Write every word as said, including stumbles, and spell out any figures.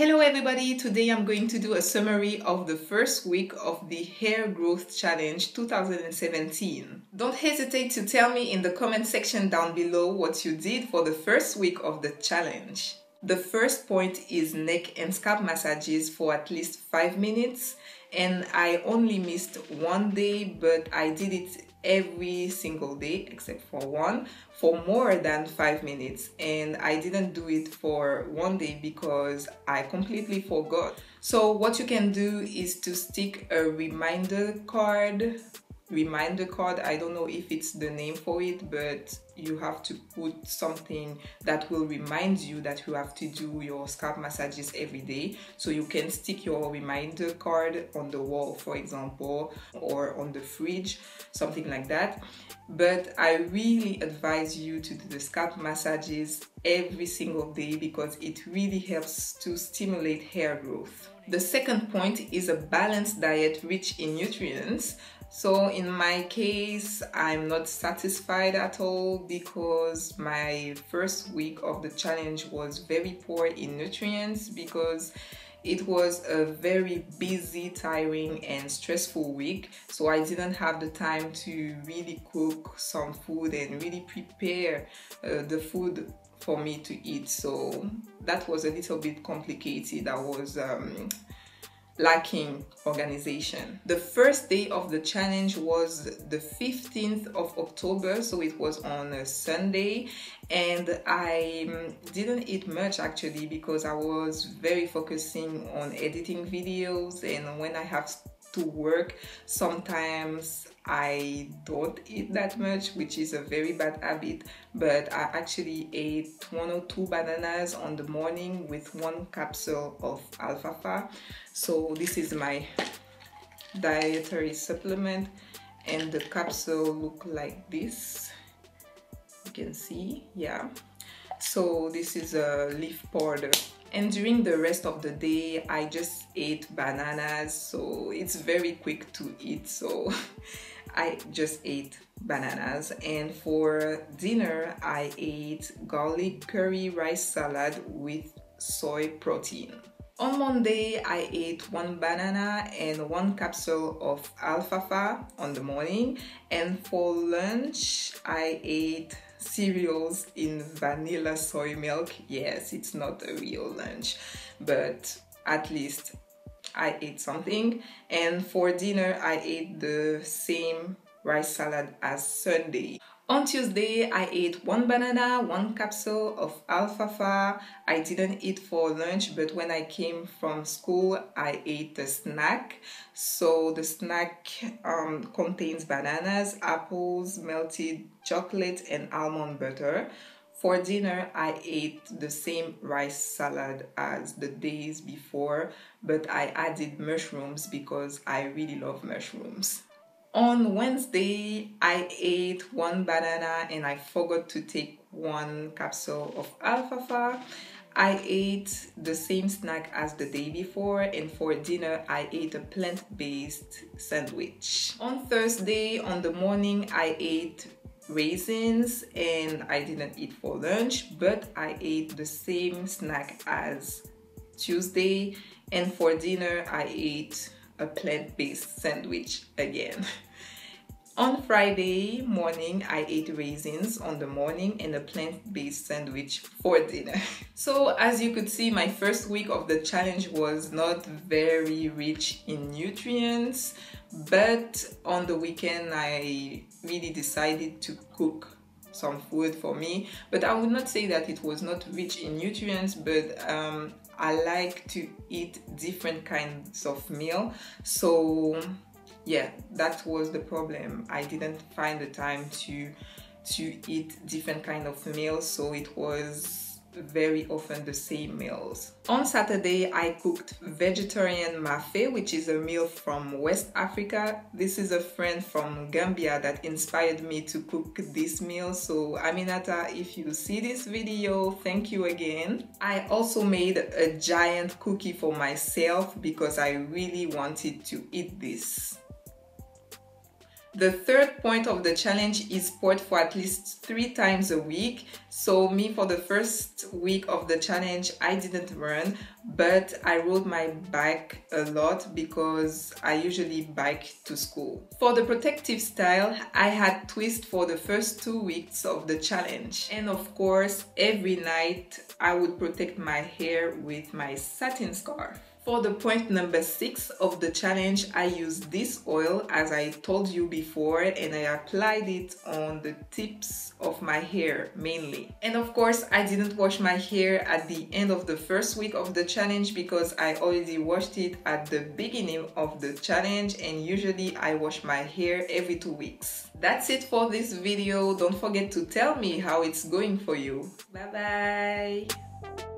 Hello everybody, today I'm going to do a summary of the first week of the Hair Growth Challenge two thousand seventeen. Don't hesitate to tell me in the comment section down below what you did for the first week of the challenge. The first point is neck and scalp massages for at least five minutes, and I only missed one day, but I did it every single day except for one for more than five minutes, and I didn't do it for one day because I completely forgot. So what you can do is to stick a reminder card reminder card I don't know if it's the name for it, but you have to put something that will remind you that you have to do your scalp massages every day. So you can stick your reminder card on the wall, for example, or on the fridge, something like that. But I really advise you to do the scalp massages every single day because it really helps to stimulate hair growth. The second point is a balanced diet rich in nutrients. So in my case, I'm not satisfied at all because my first week of the challenge was very poor in nutrients because it was a very busy, tiring and stressful week. So I didn't have the time to really cook some food and really prepare uh, the food for me to eat. So that was a little bit complicated. I was um, lacking organization. The first day of the challenge was the fifteenth of October, so it was on a Sunday, and I didn't eat much actually because I was very focusing on editing videos, and when I have to work sometimes I don't eat that much, which is a very bad habit, but I actually ate one or two bananas on the morning with one capsule of alfalfa. So this is my dietary supplement, and the capsule look like this, you can see, yeah. So this is a leaf powder. And during the rest of the day, I just ate bananas, so it's very quick to eat, so I just ate bananas. And for dinner, I ate garlic curry rice salad with soy protein. On Monday, I ate one banana and one capsule of alfalfa on the morning, and for lunch, I ate cereals in vanilla soy milk. Yes, it's not a real lunch, but at least I ate something. And for dinner, I ate the same rice salad as Sunday. On Tuesday, I ate one banana, one capsule of alfalfa. I didn't eat for lunch, but when I came from school, I ate a snack. So the snack um, contains bananas, apples, melted chocolate, and almond butter. For dinner, I ate the same rice salad as the days before, but I added mushrooms because I really love mushrooms. On Wednesday, I ate one banana and I forgot to take one capsule of alfalfa. I ate the same snack as the day before, and for dinner, I ate a plant-based sandwich. On Thursday, on the morning, I ate raisins and I didn't eat for lunch, but I ate the same snack as Tuesday, and for dinner, I ate a plant-based sandwich again. On Friday morning, I ate raisins on the morning and a plant-based sandwich for dinner. So as you could see, my first week of the challenge was not very rich in nutrients, but on the weekend, I really decided to cook some food for me. But I would not say that it was not rich in nutrients, but um, I like to eat different kinds of meal. So yeah, that was the problem. I didn't find the time to to eat different kind of meals, so it was very often the same meals. On Saturday, I cooked vegetarian mafé, which is a meal from West Africa. This is a friend from Gambia that inspired me to cook this meal. So Aminata, if you see this video, thank you again. I also made a giant cookie for myself because I really wanted to eat this. The third point of the challenge is sport for at least three times a week. So me, for the first week of the challenge, I didn't run, but I rode my bike a lot because I usually bike to school. For the protective style, I had twist for the first two weeks of the challenge. And of course, every night I would protect my hair with my satin scarf. For the point number six of the challenge, I used this oil, as I told you before, and I applied it on the tips of my hair mainly. And of course, I didn't wash my hair at the end of the first week of the challenge because I already washed it at the beginning of the challenge, and usually I wash my hair every two weeks. That's it for this video. Don't forget to tell me how it's going for you. Bye bye!